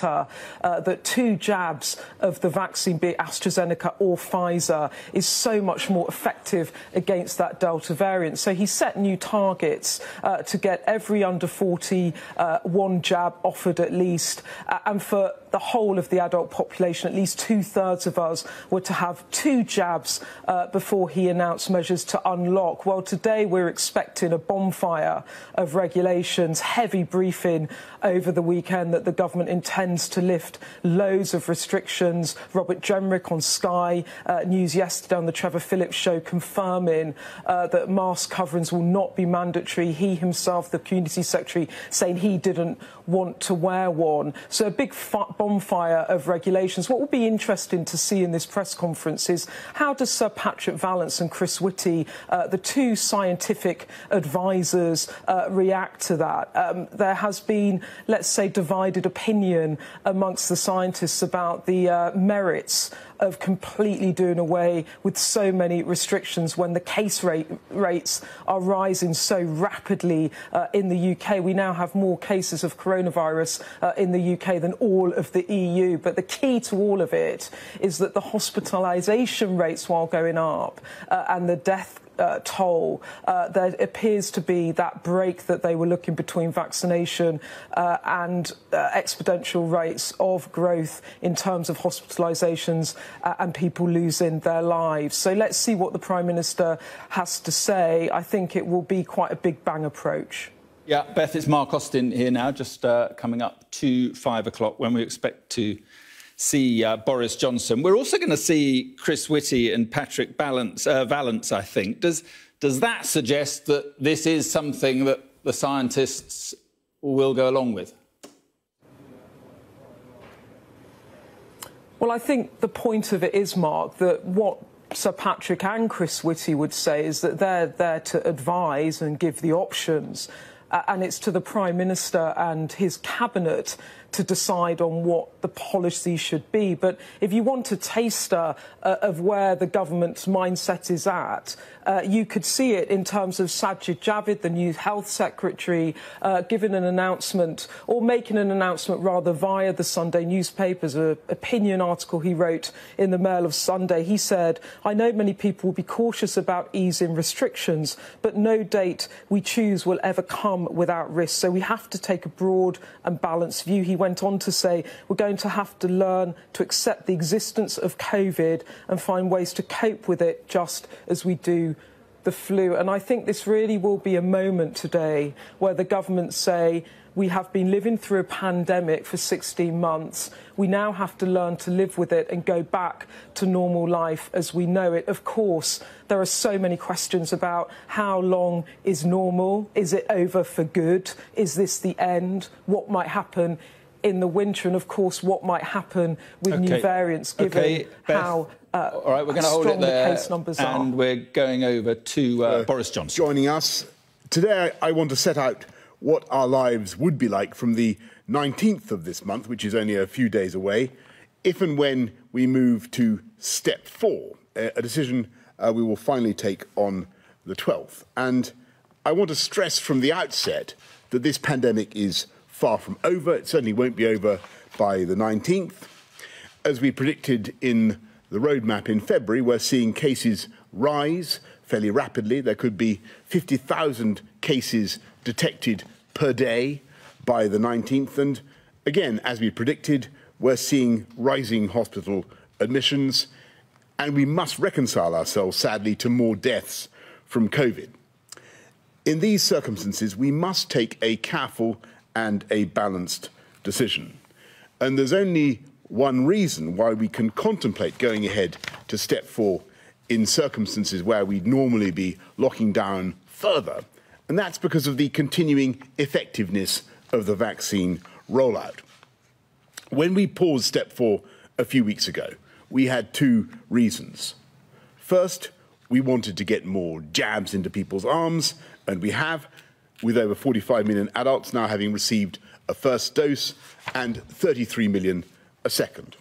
that two jabs of the vaccine, be it AstraZeneca or Pfizer, is so much more effective against that Delta variant. So he set new targets to get every under 40 one jab offered at least, and for the whole of the adult population, at least 2/3 of us were to have two jabs before he announced measures to unlock. Well, today we're expecting a bonfire of regulations, heavy briefing over the weekend that the government intends to lift loads of restrictions. Robert Jenrick on Sky News yesterday on the Trevor Phillips Show confirming that mask coverings will not be mandatory. He himself, the Community Secretary, saying he didn't want to wear one. So a big bonfire of regulations. What will be interesting to see in this press conference is how does Sir Patrick Vallance and Chris Whitty, the two scientific advisers, react to that? There has been, let's say, divided opinion amongst the scientists about the merits of completely doing away with so many restrictions when the case rates are rising so rapidly in the UK. We now have more cases of coronavirus in the UK than all of the EU. But the key to all of it is that the hospitalisation rates, while going up, and the death toll, there appears to be that break that they were looking between vaccination and exponential rates of growth in terms of hospitalisations and people losing their lives. So let's see what the Prime Minister has to say. I think it will be quite a big bang approach. Yeah, Beth, it's Mark Austin here now, just coming up to 5 o'clock when we expect to see Boris Johnson. We're also going to see Chris Whitty and Patrick Vallance, I think. Does that suggest that this is something that the scientists will go along with? Well, I think the point of it is, Mark, that what Sir Patrick and Chris Whitty would say is that they're there to advise and give the options. And it's to the Prime Minister and his Cabinet to decide on what the policy should be. But if you want a taster of where the government's mindset is at, you could see it in terms of Sajid Javid, the new Health Secretary, giving an announcement, or making an announcement rather, via the Sunday newspapers, an opinion article he wrote in the Mail of Sunday. He said, "I know many people will be cautious about easing restrictions, but no date we choose will ever come without risk. So we have to take a broad and balanced view." He went on to say, "We're going to have to learn to accept the existence of COVID and find ways to cope with it just as we do the flu." And I think this really will be a moment today where the government say, we have been living through a pandemic for 16 months. We now have to learn to live with it and go back to normal life as we know it. Of course, there are so many questions about how long is normal? Is it over for good? Is this the end? What might happen in the winter? And, of course, what might happen with new variants, given how all right, we're going to hold it there, the case numbers are. And we're going over to Boris Johnson. Joining us today, I want to set out what our lives would be like from the 19th of this month, which is only a few days away, if and when we move to step 4, a decision we will finally take on the 12th. And I want to stress from the outset that this pandemic is far from over. It certainly won't be over by the 19th. As we predicted in the roadmap in February, we're seeing cases rise fairly rapidly. There could be 50,000 cases detected per day by the 19th. And again, as we predicted, we're seeing rising hospital admissions, and we must reconcile ourselves, sadly, to more deaths from COVID. In these circumstances, we must take a careful and a balanced decision. And there's only one reason why we can contemplate going ahead to step 4 in circumstances where we'd normally be locking down further. And that's because of the continuing effectiveness of the vaccine rollout. When we paused step 4 a few weeks ago, we had two reasons. First, we wanted to get more jabs into people's arms, and we have, with over 45 million adults now having received a first dose and 33 million a second.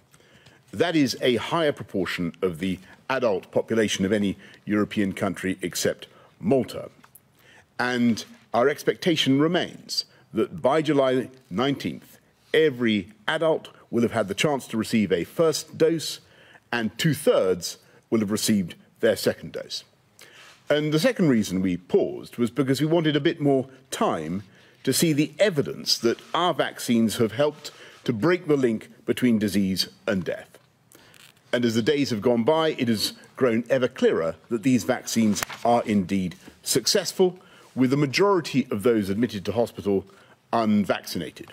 That is a higher proportion of the adult population of any European country except Malta. And our expectation remains that by July 19th, every adult will have had the chance to receive a first dose, and 2/3 will have received their second dose. And the second reason we paused was because we wanted a bit more time to see the evidence that our vaccines have helped to break the link between disease and death. And as the days have gone by, it has grown ever clearer that these vaccines are indeed successful, with the majority of those admitted to hospital unvaccinated.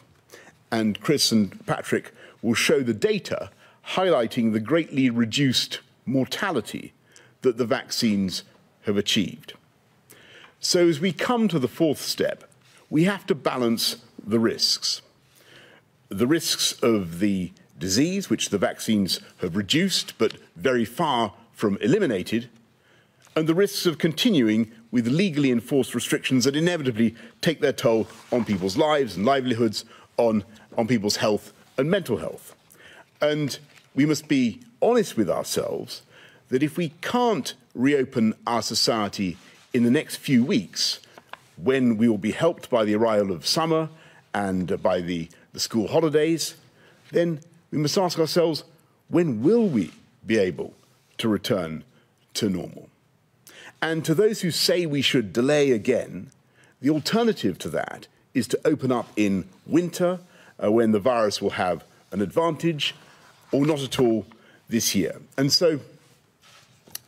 And Chris and Patrick will show the data highlighting the greatly reduced mortality that the vaccines have achieved. So as we come to the fourth step, we have to balance the risks of the disease, which the vaccines have reduced but very far from eliminated, and the risks of continuing with legally enforced restrictions that inevitably take their toll on people's lives and livelihoods, on people's health and mental health. And we must be honest with ourselves that if we can't reopen our society in the next few weeks, when we will be helped by the arrival of summer and by the school holidays, then we must ask ourselves, when will we be able to return to normal? And to those who say we should delay again, the alternative to that is to open up in winter, when the virus will have an advantage, or not at all this year. And so,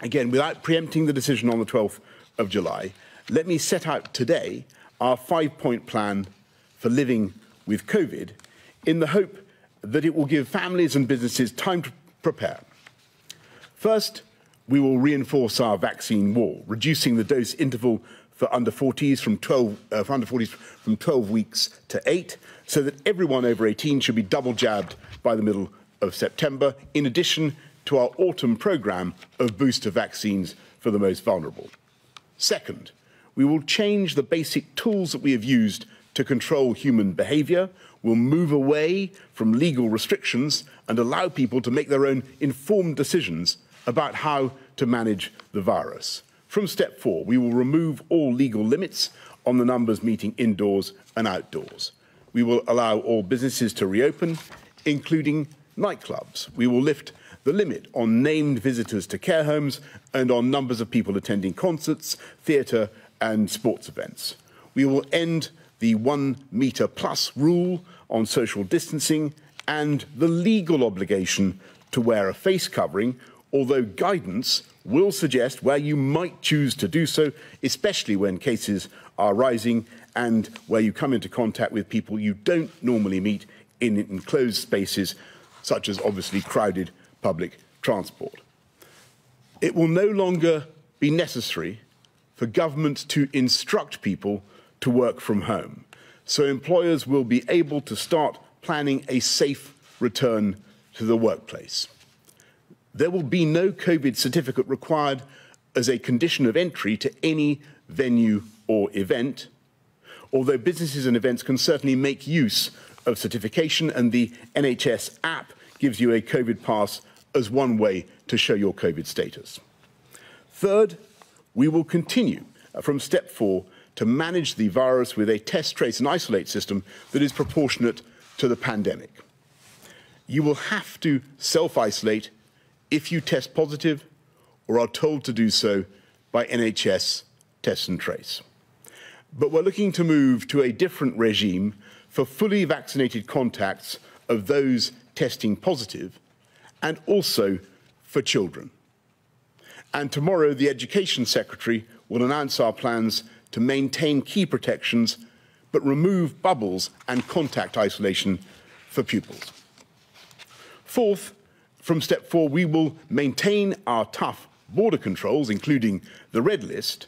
again, without preempting the decision on the 12th of July, let me set out today our five-point plan for living with COVID in the hope that it will give families and businesses time to prepare. First, we will reinforce our vaccine wall, reducing the dose interval for under-40s from 12 weeks to 8, so that everyone over 18 should be double jabbed by the middle of September, in addition to our autumn programme of booster vaccines for the most vulnerable. Second, we will change the basic tools that we have used to control human behaviour. We'll move away from legal restrictions and allow people to make their own informed decisions about how to manage the virus. From step 4, we will remove all legal limits on the numbers meeting indoors and outdoors. We will allow all businesses to reopen, including nightclubs. We will lift the limit on named visitors to care homes and on numbers of people attending concerts, theatre and sports events. We will end the 1 metre plus rule on social distancing and the legal obligation to wear a face covering, although guidance will suggest where you might choose to do so, especially when cases are rising and where you come into contact with people you don't normally meet in enclosed spaces, such as obviously crowded public transport. It will no longer be necessary for government to instruct people to work from home, so employers will be able to start planning a safe return to the workplace. There will be no COVID certificate required as a condition of entry to any venue or event, although businesses and events can certainly make use of certification, and the NHS app gives you a COVID pass as one way to show your COVID status. Third, we will continue from step 4 to manage the virus with a test, trace and isolate system that is proportionate to the pandemic. You will have to self-isolate if you test positive or are told to do so by NHS Test and Trace. But we're looking to move to a different regime for fully vaccinated contacts of those testing positive, and also for children. And tomorrow, the Education Secretary will announce our plans to maintain key protections, but remove bubbles and contact isolation for pupils. Fourth, from step 4, we will maintain our tough border controls, including the red list,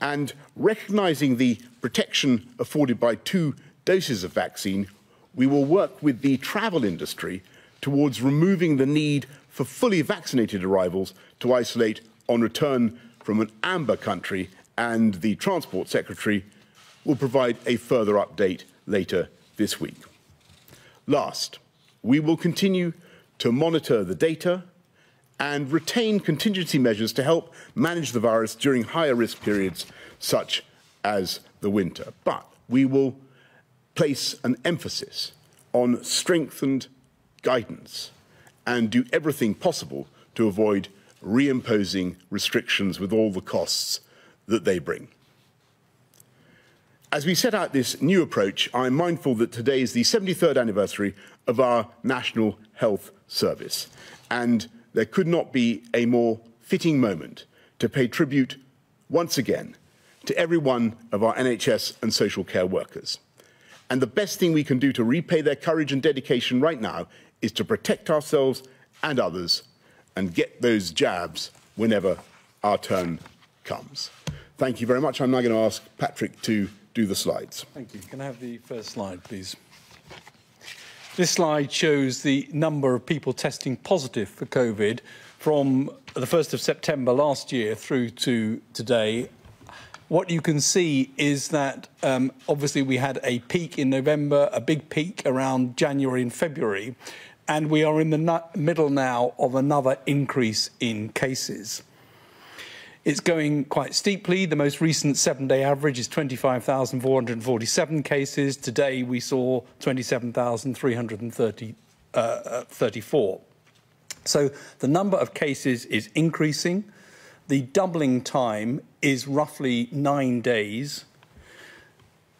and recognising the protection afforded by 2 doses of vaccine, we will work with the travel industry towards removing the need for fully vaccinated arrivals to isolate on return from an amber country, and the Transport Secretary will provide a further update later this week. Last, we will continue to monitor the data and retain contingency measures to help manage the virus during higher risk periods such as the winter. But we will place an emphasis on strengthened guidance and do everything possible to avoid reimposing restrictions with all the costs that they bring. As we set out this new approach, I'm mindful that today is the 73rd anniversary of our National Health Service, and there could not be a more fitting moment to pay tribute once again to every one of our NHS and social care workers. And the best thing we can do to repay their courage and dedication right now is to protect ourselves and others and get those jabs whenever our turn comes. Thank you very much. I'm now going to ask Patrick to do the slides. Thank you. Can I have the first slide, please? This slide shows the number of people testing positive for COVID from the 1st of September last year through to today. What you can see is that obviously we had a peak in November, a big peak around January and February, and we are in the middle now of another increase in cases. It's going quite steeply. The most recent seven-day average is 25,447 cases. Today we saw 27,334. So the number of cases is increasing. The doubling time is roughly 9 days.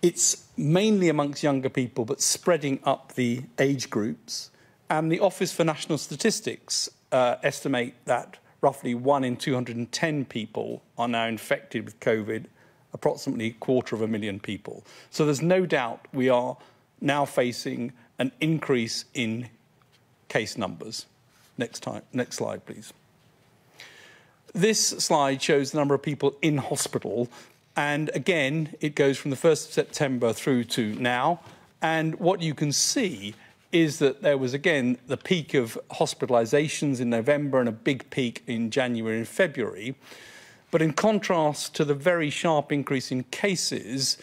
It's mainly amongst younger people, but spreading up the age groups. And the Office for National Statistics estimate that roughly 1 in 210 people are now infected with COVID, approximately 250,000 people. So there's no doubt we are now facing an increase in case numbers. Next slide, please. This slide shows the number of people in hospital. And again, it goes from the 1st of September through to now. And what you can see is that there was, again, the peak of hospitalisations in November and a big peak in January and February. But in contrast to the very sharp increase in cases,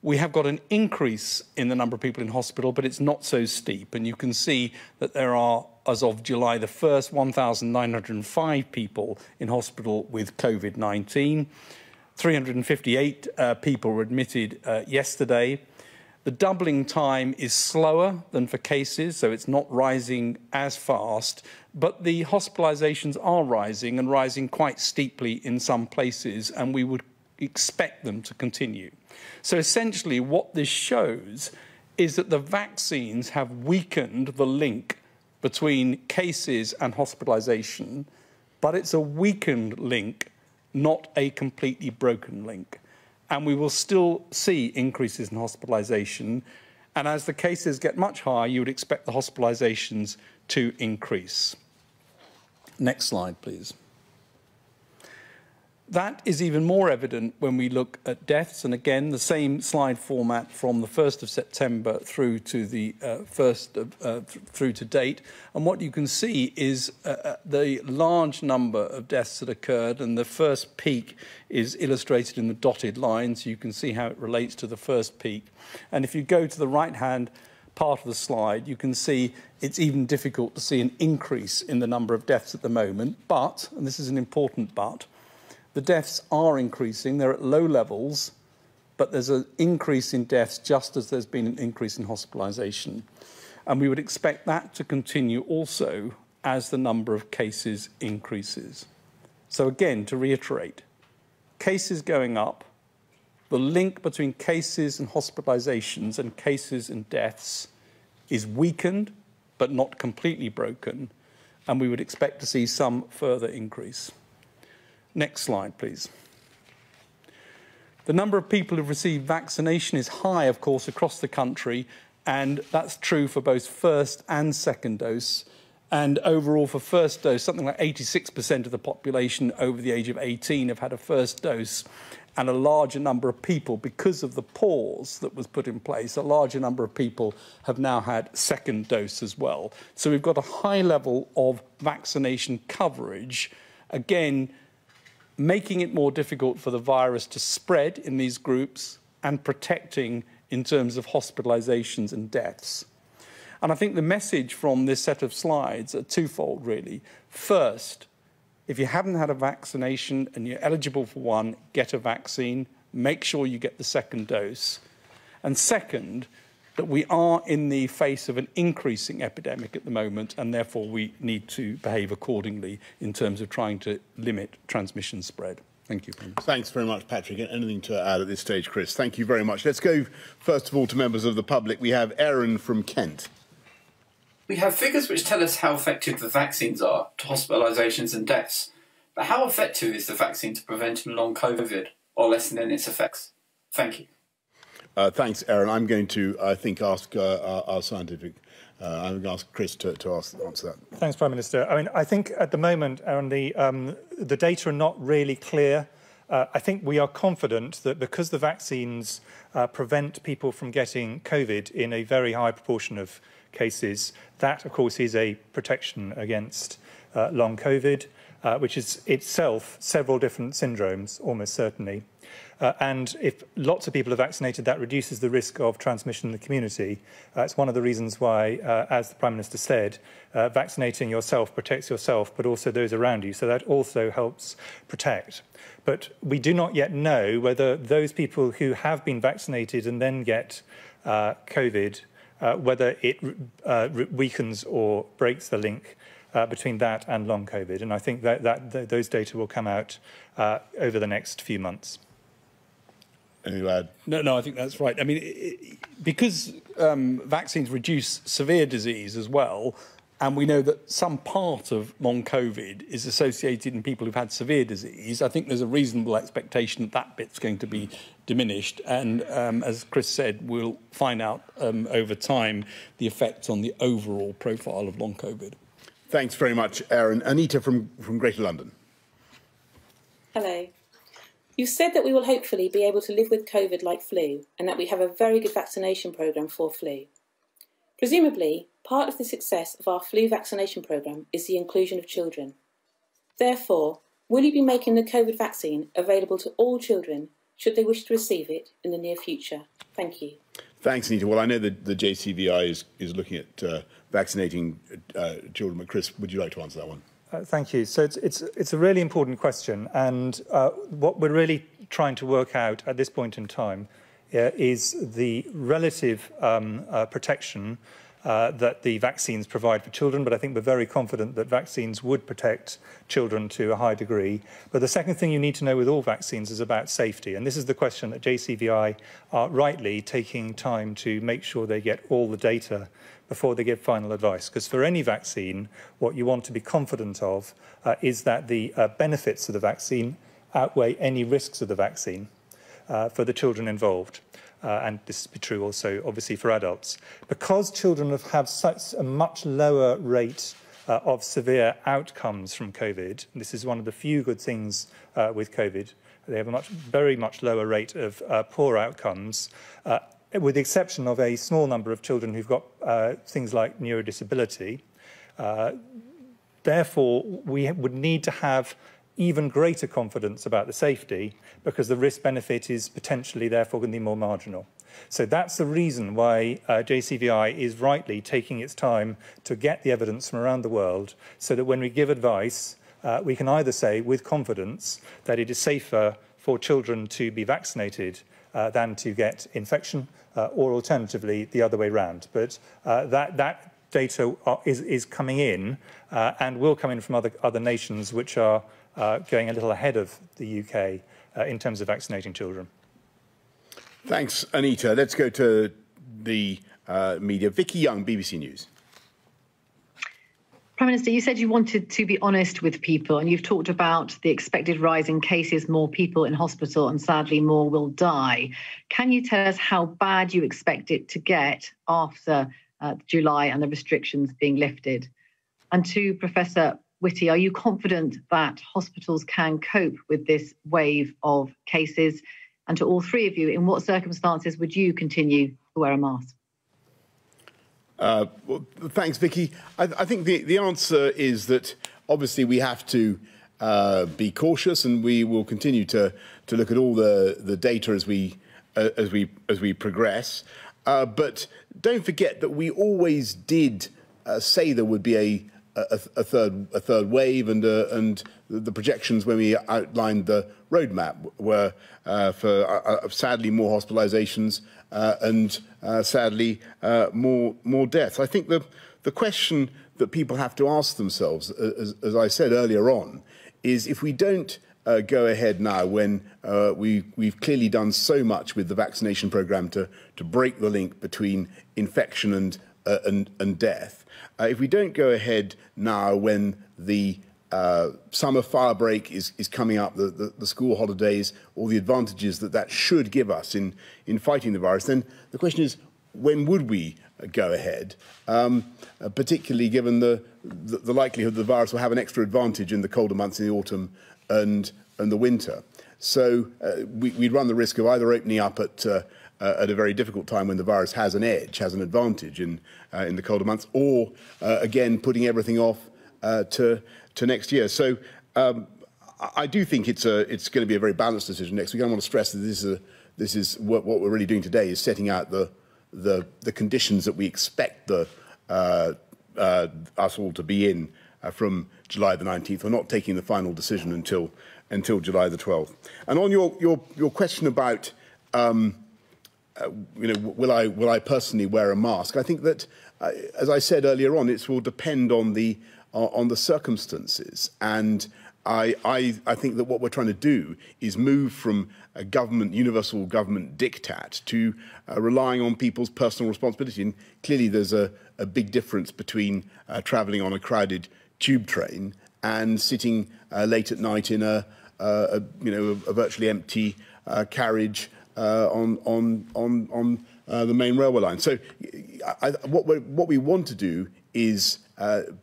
we have got an increase in the number of people in hospital, but it's not so steep. And you can see that there are, as of July the 1st, 1,905 people in hospital with COVID-19. 358 people were admitted yesterday. The doubling time is slower than for cases, so it's not rising as fast, but the hospitalisations are rising and rising quite steeply in some places, and we would expect them to continue. So essentially what this shows is that the vaccines have weakened the link between cases and hospitalisation, but it's a weakened link, not a completely broken link. And we will still see increases in hospitalisation. And as the cases get much higher, you would expect the hospitalisations to increase. Next slide, please. That is even more evident when we look at deaths. And again, the same slide format from the 1st of September through to the through to date. And what you can see is the large number of deaths that occurred. And the first peak is illustrated in the dotted line, so you can see how it relates to the first peak. And if you go to the right-hand part of the slide, you can see it's even difficult to see an increase in the number of deaths at the moment. But, and this is an important but, the deaths are increasing. They're at low levels, but there's an increase in deaths just as there's been an increase in hospitalisation. And we would expect that to continue also as the number of cases increases. So again, to reiterate, cases going up, the link between cases and hospitalisations and cases and deaths is weakened, but not completely broken. And we would expect to see some further increase. Next slide, please. The number of people who've received vaccination is high, of course, across the country, and that's true for both first and second dose. And overall, for first dose, something like 86% of the population over the age of 18 have had a first dose, and a larger number of people, because of the pause that was put in place, a larger number of people have now had second dose as well. So we've got a high level of vaccination coverage. Again, making it more difficult for the virus to spread in these groups and protecting in terms of hospitalisations and deaths. And I think the message from this set of slides are twofold, really. First, if you haven't had a vaccination and you're eligible for one, get a vaccine. Make sure you get the second dose. And second, that we are in the face of an increasing epidemic at the moment, and therefore we need to behave accordingly in terms of trying to limit transmission spread. Thank you, Prince. Thanks very much, Patrick. Anything to add at this stage, Chris? Thank you very much. Let's go, first of all, to members of the public. We have Aaron from Kent. We have figures which tell us how effective the vaccines are to hospitalisations and deaths. But how effective is the vaccine to prevent long COVID or lessen its effects? Thank you. Thanks, Aaron. I'm going to, I think, ask our scientific... I'm going to ask Chris to answer that. Thanks, Prime Minister. I mean, I think at the moment, Aaron, the data are not really clear. I think we are confident that because the vaccines prevent people from getting COVID in a very high proportion of cases, that, of course, is a protection against long COVID, which is itself several different syndromes, almost certainly. And if lots of people are vaccinated, that reduces the risk of transmission in the community. It's one of the reasons why, as the Prime Minister said, vaccinating yourself protects yourself, but also those around you. So that also helps protect. But we do not yet know whether those people who have been vaccinated and then get COVID, whether it weakens or breaks the link between that and long COVID. And I think that, those data will come out over the next few months. No, I think that's right. I mean, because vaccines reduce severe disease as well, and we know that some part of long COVID is associated in people who've had severe disease, I think there's a reasonable expectation that that bit's going to be diminished. And as Chris said, we'll find out over time the effects on the overall profile of long COVID. Thanks very much, Aaron. Anita from Greater London. Hello. You said that we will hopefully be able to live with COVID like flu, and that we have a very good vaccination programme for flu. Presumably, part of the success of our flu vaccination programme is the inclusion of children. Therefore, will you be making the COVID vaccine available to all children should they wish to receive it in the near future? Thank you. Thanks, Anita. Well, I know that the JCVI is looking at vaccinating children, but Chris, would you like to answer that one? Thank you. So it's a really important question, and what we're really trying to work out at this point in time is the relative protection that the vaccines provide for children, but I think we're very confident that vaccines would protect children to a high degree. But the second thing you need to know with all vaccines is about safety, and this is the question that JCVI are rightly taking time to make sure they get all the data before they give final advice. Because for any vaccine, what you want to be confident of is that the benefits of the vaccine outweigh any risks of the vaccine for the children involved. And this is true also, obviously, for adults. Because children have such a much lower rate of severe outcomes from COVID, and this is one of the few good things with COVID, they have a very much lower rate of poor outcomes, with the exception of a small number of children who've got things like neurodisability. Therefore, we would need to have even greater confidence about the safety, because the risk-benefit is potentially, therefore, going to be more marginal. So that's the reason why JCVI is rightly taking its time to get the evidence from around the world, so that when we give advice, we can either say with confidence that it is safer for children to be vaccinated than to get infection, or alternatively the other way round. But that data is coming in and will come in from other nations, which are going a little ahead of the UK in terms of vaccinating children. Thanks, Anita. Let's go to the media. Vicky Young, BBC News. Prime Minister, you said you wanted to be honest with people, and you've talked about the expected rise in cases, more people in hospital, and sadly more will die. Can you tell us how bad you expect it to get after July and the restrictions being lifted? And to Professor Whitty, are you confident that hospitals can cope with this wave of cases? And to all three of you, in what circumstances would you continue to wear a mask? Well, thanks, Vicky. I think the answer is that obviously we have to be cautious, and we will continue to look at all the data as we progress. But don't forget that we always did say there would be a third wave, and the projections when we outlined the roadmap were for sadly more hospitalisations and sadly more death. I think the question that people have to ask themselves, as I said earlier on, is if we don't go ahead now when we've clearly done so much with the vaccination programme to break the link between infection and death. If we don't go ahead now when the summer fire break is coming up, the school holidays, all the advantages that should give us in fighting the virus, then the question is, when would we go ahead, particularly given the likelihood the virus will have an extra advantage in the colder months in the autumn and the winter. So we run the risk of either opening up at a very difficult time when the virus has an edge, has an advantage in the colder months, or again putting everything off to next year. So I do think it's going to be a very balanced decision next week. I want to stress that this is what we're really doing today is setting out the conditions that we expect us all to be in from July the 19th. We're not taking the final decision until July the 12th. And on your question about will I personally wear a mask, I think that as I said earlier on, it will depend on the circumstances. And I think that what we're trying to do is move from a government, universal government diktat to relying on people's personal responsibility. And clearly there's a big difference between travelling on a crowded tube train and sitting late at night in a virtually empty carriage on the main railway line. So what we want to do is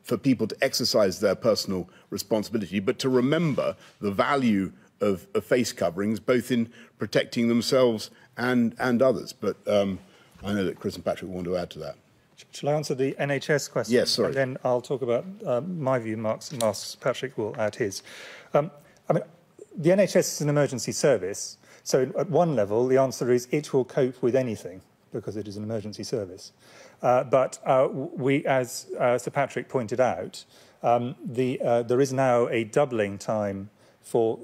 for people to exercise their personal responsibility, but to remember the value of face coverings, both in protecting themselves and others. But I know that Chris and Patrick want to add to that. Shall I answer the NHS question? Yes, sorry. And then I'll talk about my view, masks. Patrick will add his. I mean, the NHS is an emergency service. So at one level, the answer is it will cope with anything because it is an emergency service. But we, as Sir Patrick pointed out, there is now a doubling time for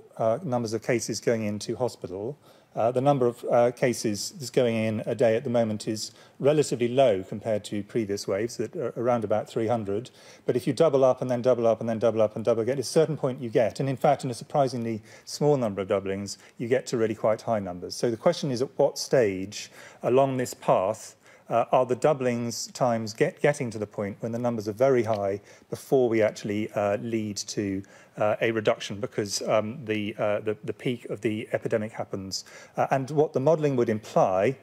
numbers of cases going into hospital. The number of cases that's going in a day at the moment is relatively low compared to previous waves, at around about 300. But if you double up and then double up and then double up and double again, at a certain point you get, and in fact in a surprisingly small number of doublings, you get to really quite high numbers. So the question is, at what stage along this path are the doublings times getting to the point when the numbers are very high before we actually lead to a reduction, because the peak of the epidemic happens. And what the modelling would imply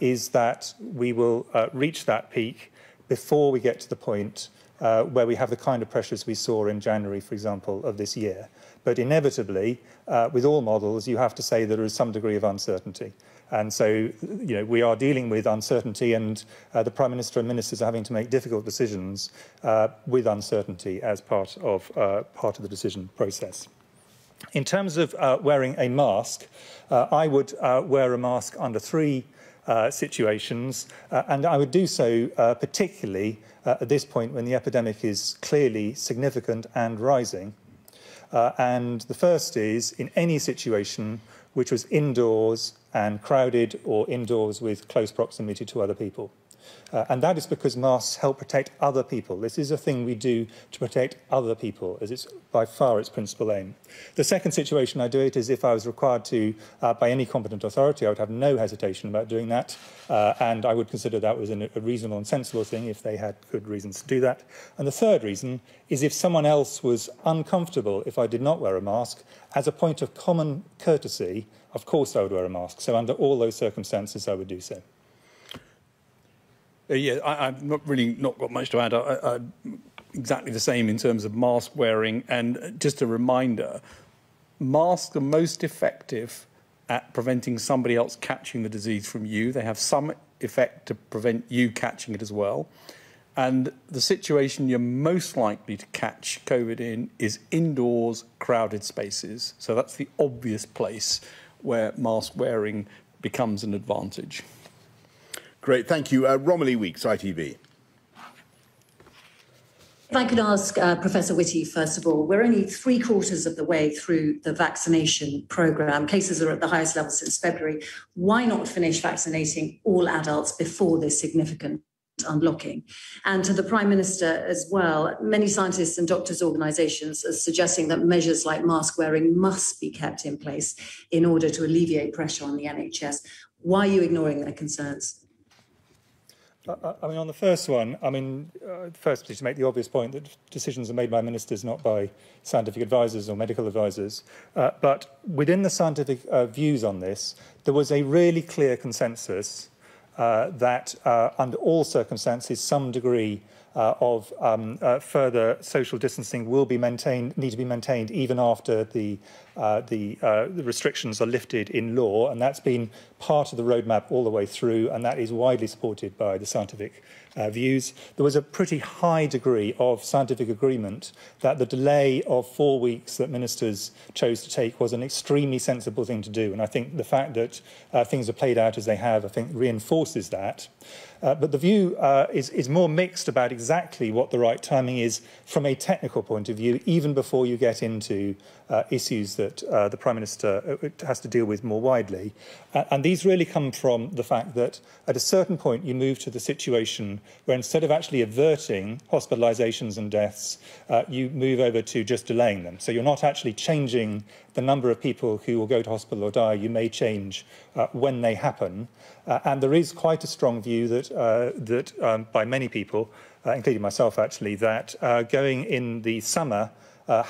is that we will reach that peak before we get to the point where we have the kind of pressures we saw in January, for example, of this year. But inevitably, with all models, you have to say that there is some degree of uncertainty. And so, you know, we are dealing with uncertainty, and the Prime Minister and ministers are having to make difficult decisions with uncertainty as part of the decision process. In terms of wearing a mask, I would wear a mask under three situations, and I would do so particularly at this point when the epidemic is clearly significant and rising. And the first is in any situation which was indoors and crowded, or indoors with close proximity to other people. And that is because masks help protect other people. This is a thing we do to protect other people, as it's by far its principal aim. The second situation I do it is if I was required to, by any competent authority, I would have no hesitation about doing that, and I would consider that was a reasonable and sensible thing if they had good reasons to do that. And the third reason is if someone else was uncomfortable if I did not wear a mask, as a point of common courtesy, of course I would wear a mask. So under all those circumstances, I would do so. I've not got much to add. I'm exactly the same in terms of mask wearing. And just a reminder, masks are most effective at preventing somebody else catching the disease from you. They have some effect to prevent you catching it as well. And the situation you're most likely to catch COVID in is indoors, crowded spaces. So that's the obvious place where mask wearing becomes an advantage. Great, thank you. Romilly Weeks, ITV. If I could ask Professor Whitty, first of all, we're only three-quarters of the way through the vaccination programme. Cases are at the highest level since February. Why not finish vaccinating all adults before this significant unblocking? And to the Prime Minister as well, many scientists and doctors' organisations are suggesting that measures like mask wearing must be kept in place in order to alleviate pressure on the NHS. Why are you ignoring their concerns? I mean, on the first one, first, to make the obvious point that decisions are made by ministers, not by scientific advisors or medical advisors. But within the scientific views on this, there was a really clear consensus that under all circumstances, some degree of further social distancing will be maintained, need to be maintained even after the restrictions are lifted in law. And that's been part of the roadmap all the way through, and that is widely supported by the scientific views. There was a pretty high degree of scientific agreement that the delay of 4 weeks that ministers chose to take was an extremely sensible thing to do. And I think the fact that things are played out as they have, I think, reinforces that. But the view is more mixed about exactly what the right timing is from a technical point of view, even before you get into issues that the Prime Minister has to deal with more widely. And these really come from the fact that at a certain point you move to the situation where instead of actually averting hospitalisations and deaths, you move over to just delaying them. So you're not actually changing the number of people who will go to hospital or die. You may change when they happen. And there is quite a strong view that, by many people, including myself actually, that going in the summer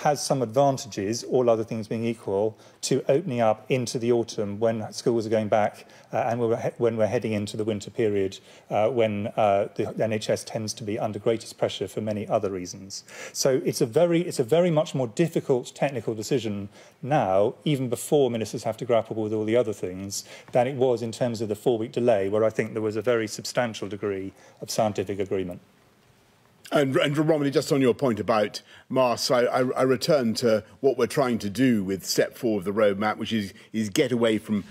has some advantages, all other things being equal, to opening up into the autumn when schools are going back and when we're heading into the winter period when the NHS tends to be under greatest pressure for many other reasons. So it's a very much more difficult technical decision now, even before ministers have to grapple with all the other things, than it was in terms of the 4 week delay, where I think there was a very substantial degree of scientific agreement. And Romilly, just on your point about masks, I return to what we're trying to do with step 4 of the roadmap, which is get away from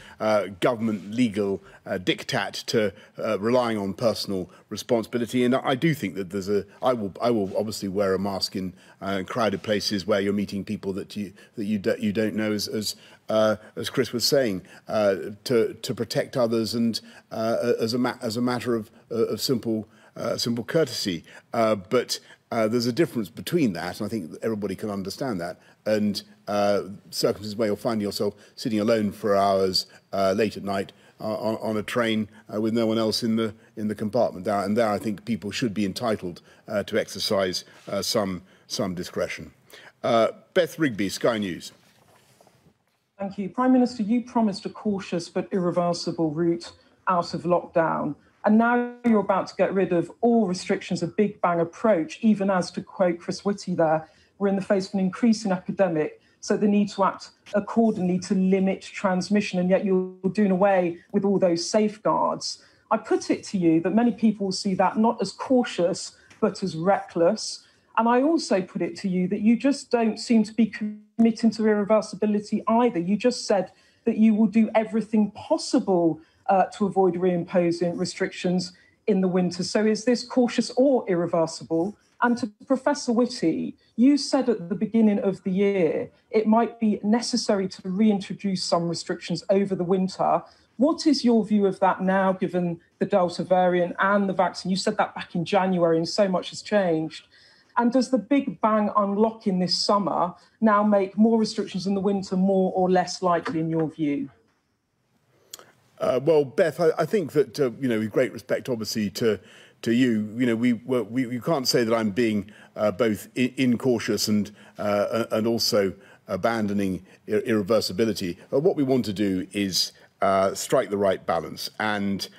government legal diktat to relying on personal responsibility. And I do think that there's a... I will obviously wear a mask in crowded places where you're meeting people that you don't know, as Chris was saying, to protect others and as a matter of simple courtesy, but there's a difference between that, and I think everybody can understand that, and circumstances where you'll find yourself sitting alone for hours late at night on a train with no one else in the compartment. And there, I think people should be entitled to exercise some discretion. Beth Rigby, Sky News. Thank you, Prime Minister. You promised a cautious but irreversible route out of lockdown. And now you're about to get rid of all restrictions, a big bang approach, even as, to quote Chris Whitty there, we're in the face of an increasing epidemic, so the need to act accordingly to limit transmission, and yet you're doing away with all those safeguards. I put it to you that many people will see that not as cautious, but as reckless. And I also put it to you that you just don't seem to be committing to irreversibility either. You just said that you will do everything possible to avoid reimposing restrictions in the winter. So is this cautious or irreversible? And to Professor Whitty, you said at the beginning of the year it might be necessary to reintroduce some restrictions over the winter. What is your view of that now, given the Delta variant and the vaccine? You said that back in January and so much has changed. And does the big bang unlocking this summer now make more restrictions in the winter more or less likely in your view? Well, Beth, I think that, with great respect, obviously, to you, you can't say that I'm being both incautious and also abandoning irreversibility. What we want to do is strike the right balance, and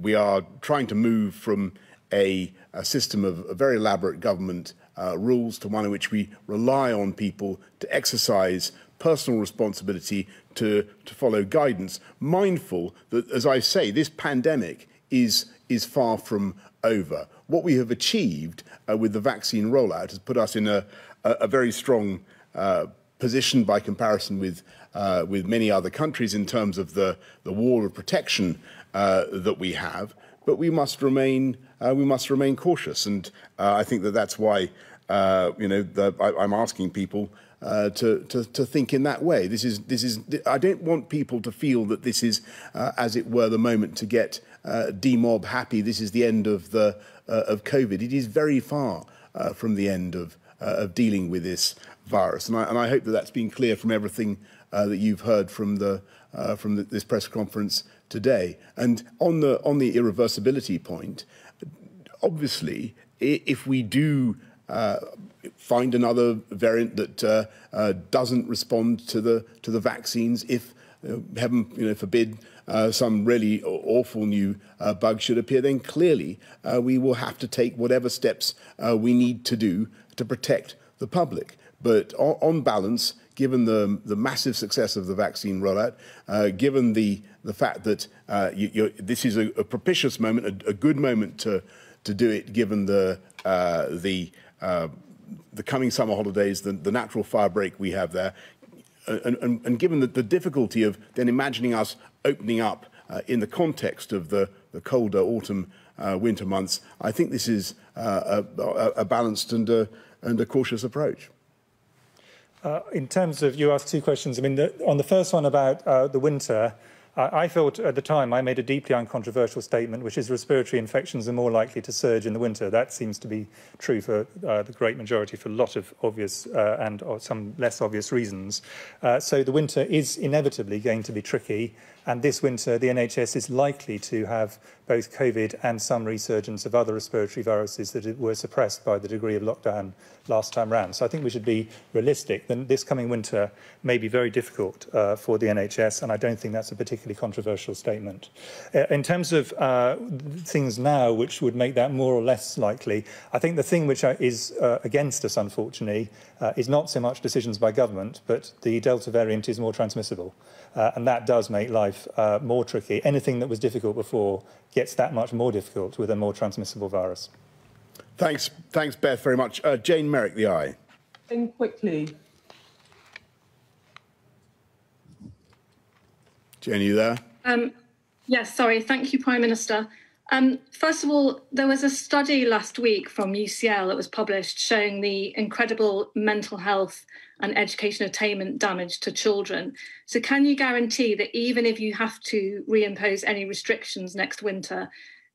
we are trying to move from a system of a very elaborate government rules to one in which we rely on people to exercise personal responsibility to follow guidance, mindful that, as I say, this pandemic is far from over. What we have achieved with the vaccine rollout has put us in a very strong position by comparison with many other countries in terms of the wall of protection that we have. but we must remain cautious. And I think that that's why I'm asking people to think in that way. This is. I don't want people to feel that this is, as it were, the moment to get demob happy. This is the end of the of COVID. It is very far from the end of dealing with this virus, and I hope that that's been clear from everything that you've heard from this press conference today. And on the irreversibility point, obviously, if we do find another variant that doesn't respond to the vaccines, if heaven forbid some really awful new bug should appear, then clearly we will have to take whatever steps we need to do to protect the public. But on balance, given the massive success of the vaccine rollout, given the fact that this is a propitious moment, a good moment to do it, given the coming summer holidays, the natural firebreak we have there, and given the difficulty of then imagining us opening up in the context of the colder autumn winter months, I think this is a balanced and a cautious approach. In terms of, you asked two questions. I mean, on the first one about the winter, I felt at the time I made a deeply uncontroversial statement, which is respiratory infections are more likely to surge in the winter. That seems to be true for the great majority, for a lot of obvious and or some less obvious reasons. So the winter is inevitably going to be tricky. And this winter, the NHS is likely to have both COVID and some resurgence of other respiratory viruses that were suppressed by the degree of lockdown last time round. So I think we should be realistic. Then this coming winter may be very difficult for the NHS, and I don't think that's a particularly controversial statement. In terms of things now which would make that more or less likely, I think the thing which is against us, unfortunately, is not so much decisions by government, but the Delta variant is more transmissible. And that does make life more tricky. Anything that was difficult before gets that much more difficult with a more transmissible virus. Thanks, Beth, very much. Jane Merrick, The Eye. And quickly. Jane, are you there? Yes, sorry. Thank you, Prime Minister. First of all, there was a study last week from UCL that was published showing the incredible mental health and education attainment damage to children. So can you guarantee that even if you have to reimpose any restrictions next winter,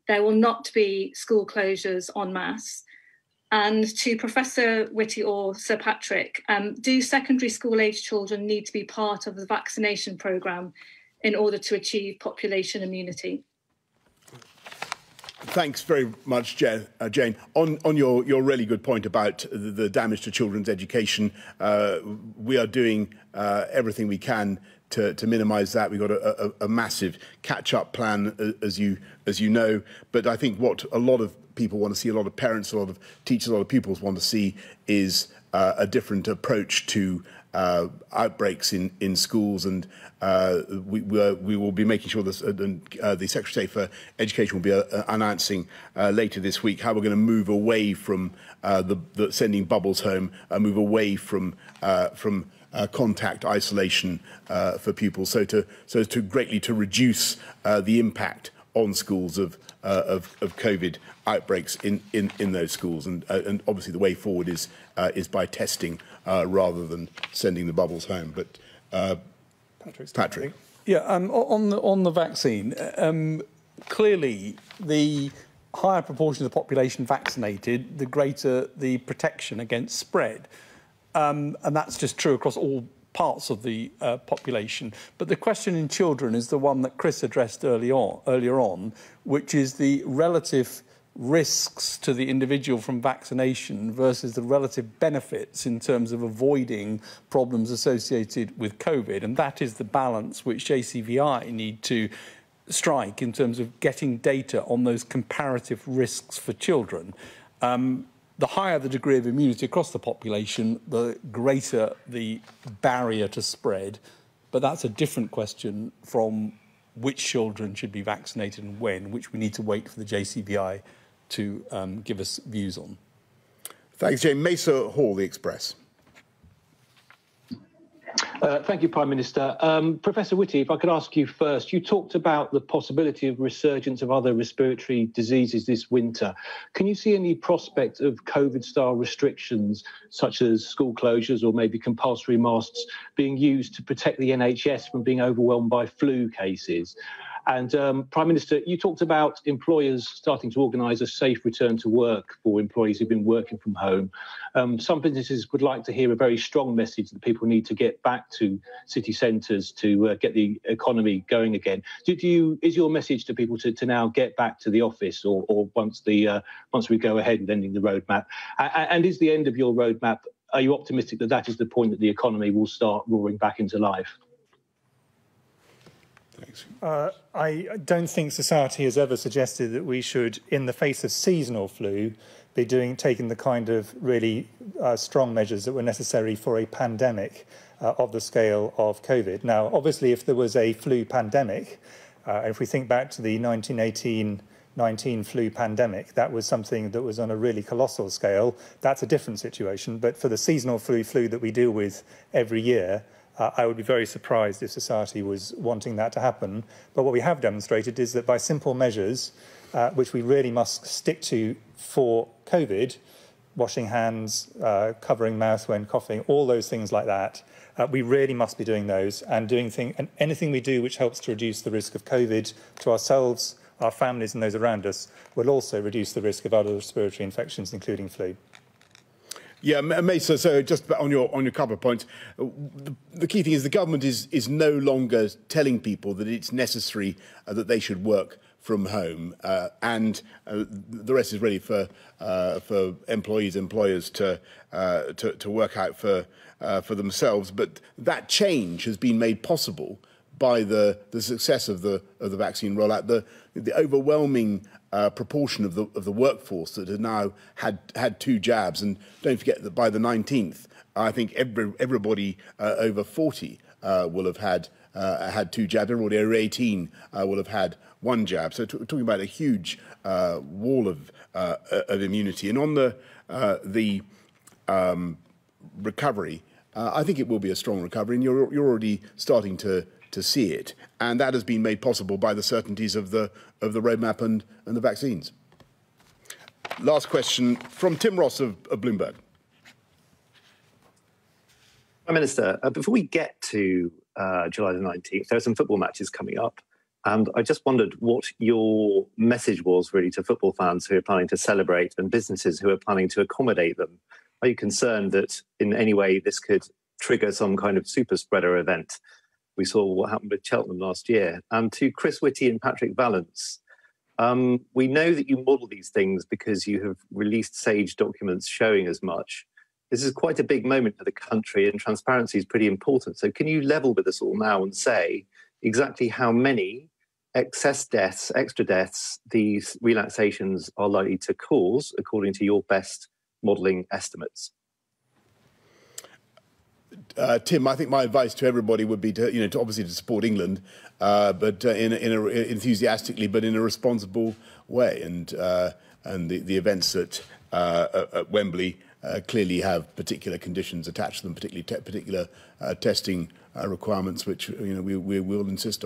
there will not be school closures en masse? And to Professor Whitty or Sir Patrick, do secondary school age children need to be part of the vaccination programme in order to achieve population immunity? Thanks very much, Jane. On your really good point about the damage to children's education, we are doing everything we can to minimise that. We've got a massive catch-up plan, as you know. But I think what a lot of people want to see, a lot of parents, a lot of teachers, a lot of pupils want to see is a different approach to outbreaks in schools, and we will be making sure that the Secretary for Education will be announcing later this week how we're going to move away from the sending bubbles home, move away from contact isolation for pupils, so to greatly to reduce the impact on schools of COVID outbreaks in those schools, and obviously the way forward is by testing rather than sending the bubbles home. But Patrick, yeah, on the vaccine, clearly the higher proportion of the population vaccinated, the greater the protection against spread, and that's just true across all parts of the population. But the question in children is the one that Chris addressed earlier on, which is the relative risks to the individual from vaccination versus the relative benefits in terms of avoiding problems associated with COVID. And that is the balance which JCVI need to strike in terms of getting data on those comparative risks for children. The higher the degree of immunity across the population, the greater the barrier to spread. But that's a different question from which children should be vaccinated and when, which we need to wait for the JCVI to give us views on. Thanks, Jane. Mesa Hall, The Express. Thank you, Prime Minister. Professor Whitty, if I could ask you first, you talked about the possibility of resurgence of other respiratory diseases this winter. Can you see any prospect of COVID-style restrictions, such as school closures or maybe compulsory masks, being used to protect the NHS from being overwhelmed by flu cases? And Prime Minister, you talked about employers starting to organise a safe return to work for employees who've been working from home. Some businesses would like to hear a very strong message that people need to get back to city centres to get the economy going again. Is your message to people to now get back to the office, or once we go ahead with ending the roadmap? And is the end of your roadmap, are you optimistic that that is the point that the economy will start roaring back into life? I don't think society has ever suggested that we should, in the face of seasonal flu, be taking the kind of really strong measures that were necessary for a pandemic of the scale of COVID. Now, obviously, if there was a flu pandemic, if we think back to the 1918-19 flu pandemic, that was something that was on a really colossal scale. That's a different situation. But for the seasonal flu that we deal with every year, I would be very surprised if society was wanting that to happen. But what we have demonstrated is that by simple measures, which we really must stick to for COVID, washing hands, covering mouth when coughing, all those things like that, we really must be doing those and anything we do which helps to reduce the risk of COVID to ourselves, our families and those around us will also reduce the risk of other respiratory infections, including flu. Yeah, Mesa, so just on your couple of points, the key thing is the government is no longer telling people that it's necessary that they should work from home, and the rest is really for employers to work out for themselves. But that change has been made possible by the success of the vaccine rollout, the overwhelming proportion of the workforce that have now had two jabs. And don't forget that by the 19th, I think everybody over 40 will have had two jabs. Everybody over 18 will have had one jab. So talking about a huge wall of immunity. And on the recovery, I think it will be a strong recovery, and you're already starting to see it, and that has been made possible by the certainties of the roadmap and the vaccines. Last question from Tim Ross of Bloomberg. Prime Minister, before we get to July the 19th, there are some football matches coming up, and I just wondered what your message was really to football fans who are planning to celebrate and businesses who are planning to accommodate them. Are you concerned that in any way this could trigger some kind of super spreader event? We saw what happened with Cheltenham last year. And to Chris Whitty and Patrick Vallance, we know that you model these things because you have released SAGE documents showing as much. This is quite a big moment for the country, and transparency is pretty important. So can you level with us all now and say exactly how many excess deaths, extra deaths, these relaxations are likely to cause, according to your best modelling estimates? Tim, I think my advice to everybody would be to obviously to support England, but enthusiastically, but in a responsible way. And the events at Wembley clearly have particular conditions attached to them, particular testing requirements, which we will insist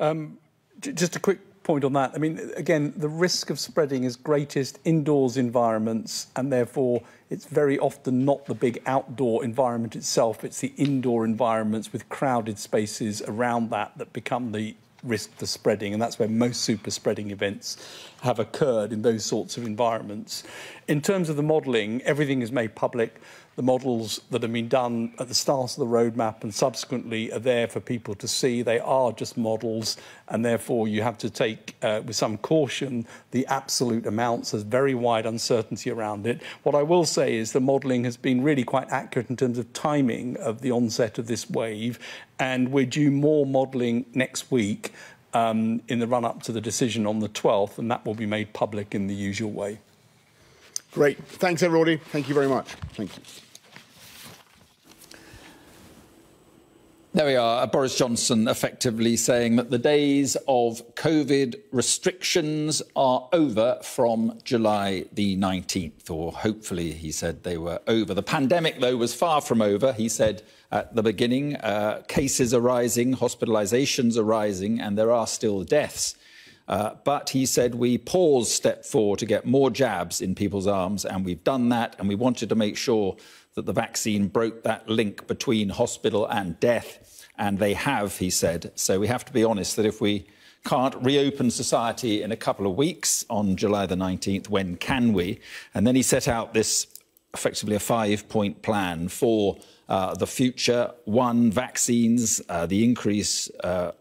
on. Just a quick point on that. I mean, again, the risk of spreading is greatest indoors environments, and therefore it's very often not the big outdoor environment itself, it's the indoor environments with crowded spaces around that become the risk for spreading, and that's where most super spreading events have occurred, in those sorts of environments. In terms of the modelling, everything is made public. The models that have been done at the start of the roadmap and subsequently are there for people to see. They are just models, and therefore you have to take, with some caution, the absolute amounts. There's very wide uncertainty around it. What I will say is the modelling has been really quite accurate in terms of timing of the onset of this wave, and we're due more modelling next week in the run-up to the decision on the 12th, and that will be made public in the usual way. Great. Thanks, everybody. Thank you very much. Thank you. There we are, Boris Johnson effectively saying that the days of COVID restrictions are over from July the 19th, or hopefully, he said, they were over. The pandemic, though, was far from over, he said at the beginning. Cases are rising, hospitalisations are rising, and there are still deaths. But he said, we paused step four to get more jabs in people's arms, and we've done that, and we wanted to make sure that the vaccine broke that link between hospital and death, and they have, he said. So we have to be honest that if we can't reopen society in a couple of weeks on July the 19th, when can we? And then he set out this, effectively, a five-point plan for the future. One, vaccines, the increase, well,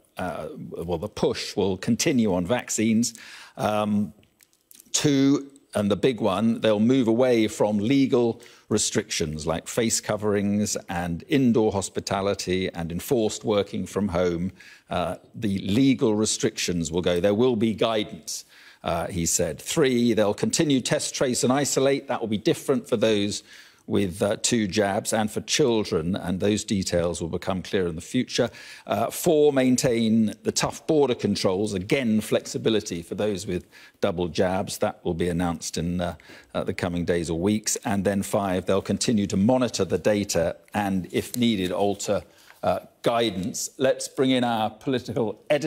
the push will continue on vaccines. Two, and the big one, they'll move away from legal restrictions like face coverings and indoor hospitality and enforced working from home. The legal restrictions will go. There will be guidance, he said. Three, they'll continue test, trace and isolate. That will be different for those with two jabs and for children, and those details will become clear in the future. Four, maintain the tough border controls. Again, flexibility for those with double jabs. That will be announced in the coming days or weeks. And then five, they'll continue to monitor the data and, if needed, alter guidance. Let's bring in our political editor.